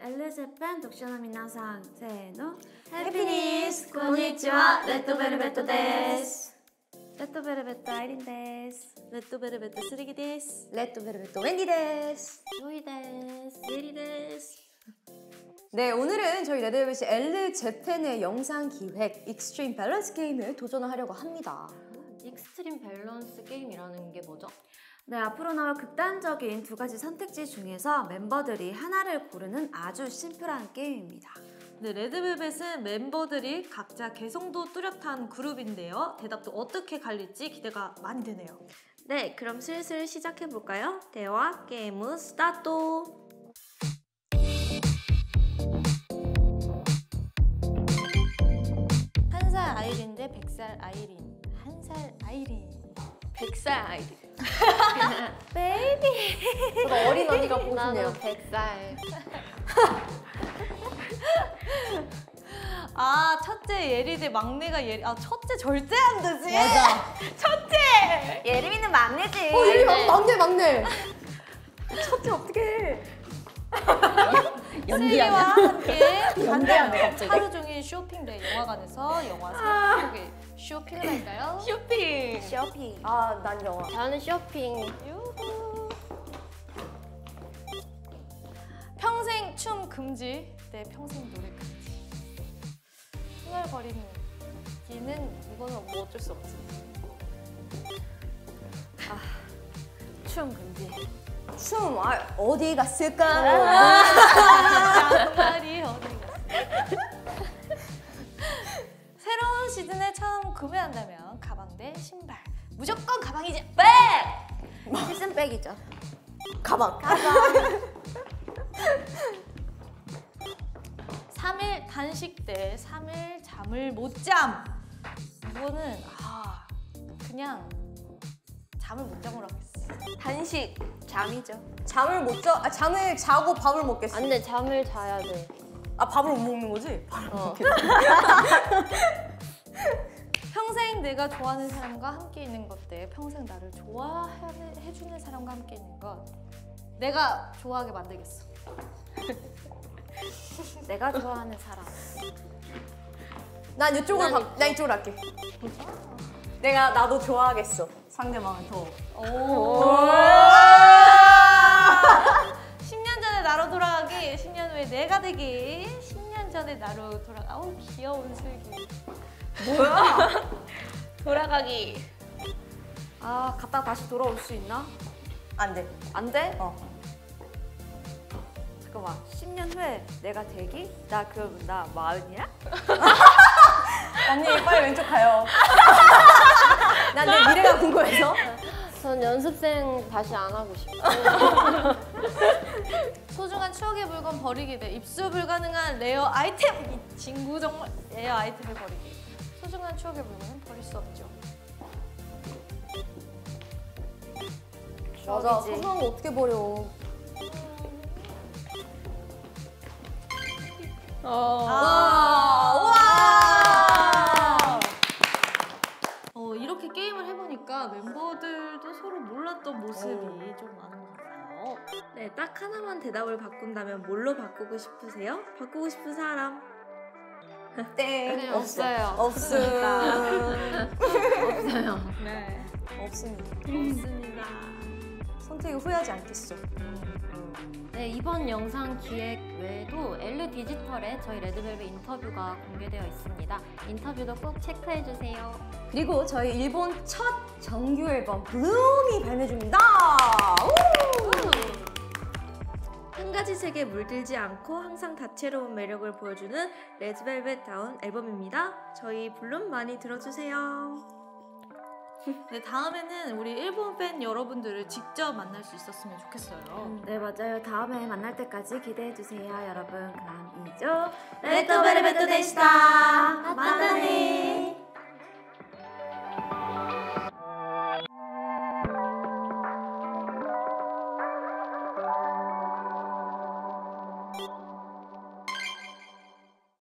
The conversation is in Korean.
엘르제팬 독쇼노 미나상 세노 해피니스 고니치와 레드벨벳 데스. 레드벨벳 아이린 데스. 레드벨벳 쓰레기 데스. 레드벨벳 웬디 데스. 조이 데스. 예리 데스. 네, 오늘은 저희 레드벨벳이 엘르제팬의 영상 기획 익스트림 밸런스 게임을 도전하려고 합니다. 익스트림 밸런스 게임이라는 게 뭐죠? 네, 앞으로 나올 극단적인 두 가지 선택지 중에서 멤버들이 하나를 고르는 아주 심플한 게임입니다. 네, 레드벨벳은 멤버들이 각자 개성도 뚜렷한 그룹인데요. 대답도 어떻게 갈릴지 기대가 많이 되네요. 네, 그럼 슬슬 시작해볼까요? 대화 게임 스타트! 한 살 아이린 대 100살 아이린. 한 살 아이린. 100살 아이린. 베이비. 저도 어린 언니가 보고 싶네요. 100살. 아, 첫째 예리 대 막내가 예리. 아, 첫째 절대 안 되지. 맞아. 첫째. 예림이는 막내지. 어, 예리 막내. 첫째 어떻게 해? 연기와 함께 단독 하루 종일 쇼핑 대 영화관에서 영화 3개. 쇼핑을 할까요? 쇼핑! 아, 난 영화. 나는 쇼핑. 유후. 평생 춤 금지 대 평생 노래 금지. 흥얼거리는 얘는 이거는 뭐 어쩔 수 없지. 아, 춤 금지. 춤 어디 갔을까? 장발이 어디 갔을까? 새로운 시즌에 처음 구매한다면 가방 대 신발. 무조건 가방이지. 백! 시즌 백이죠. 가방. 3일 단식 대 3일 잠을 못 잠. 이거는 아, 그냥 잠을 못 잠으로 하겠어. 단식 잠이죠. 잠을 못 자. 아, 잠을 자고 밥을 먹겠어. 안 돼. 잠을 자야 돼. 아, 밥을 못 먹는 거지? 밥을 못 먹겠어. 평생 내가 좋아하는 사람과 함께 있는 것 대 평생 나를 좋아해주는 사람과 함께 있는 것. 내가 좋아하게 만들겠어. 내가 좋아하는 사람. 난 이쪽으로 난 이쪽으로 할게. 나도 좋아하겠어. 상대방은 더. 오. 10년 전에 나로 돌아가기, 10년 후에 내가 되기. 10년 전에 나로 돌아가. 아우, 귀여운 슬기. 뭐야? 돌아가기. 아, 갔다가 다시 돌아올 수 있나? 안 돼. 안 돼? 어. 잠깐만. 10년 후에 내가 되기? 나 그럼 나 마흔이야? 언니, 빨리 왼쪽 가요. 난 내 미래가 궁금해서. 전 연습생 다시 안 하고 싶어. 소중한 추억의 물건 버리기 대 입수 불가능한 레어 아이템. 이 친구 정말. 레어 아이템을 버리기. 소중한 추억의 물건은 버릴 수 없죠. 맞아. 소중한 거 어떻게 버려. 이렇게 게임을 해보니까 멤버들도 서로 몰랐던 모습이 좀 많은 것 같아요. 네, 딱 하나만 대답을 바꾼다면 뭘로 바꾸고 싶으세요? 바꾸고 싶은 사람? 땡! 없어요. 없어요. 네. 없습니다. 선택을 후회하지 않겠어. 네, 이번 영상 기획 외에도 엘르 디지털에 저희 레드벨벳 인터뷰가 공개되어 있습니다. 인터뷰도 꼭 체크해주세요. 그리고 저희 일본 첫 정규 앨범 블룸이 발매 중입니다. 한 가지 색에 물들지 않고 항상 다채로운 매력을 보여주는 레드벨벳다운 앨범입니다. 저희 블룸 많이 들어주세요. 네, 다음에는 우리 일본 팬 여러분들을 직접 만날 수 있었으면 좋겠어요. 네, 맞아요. 다음에 만날 때까지 기대해주세요, 여러분. 그럼 이죠 레드벨벳 데시타. 맞다네.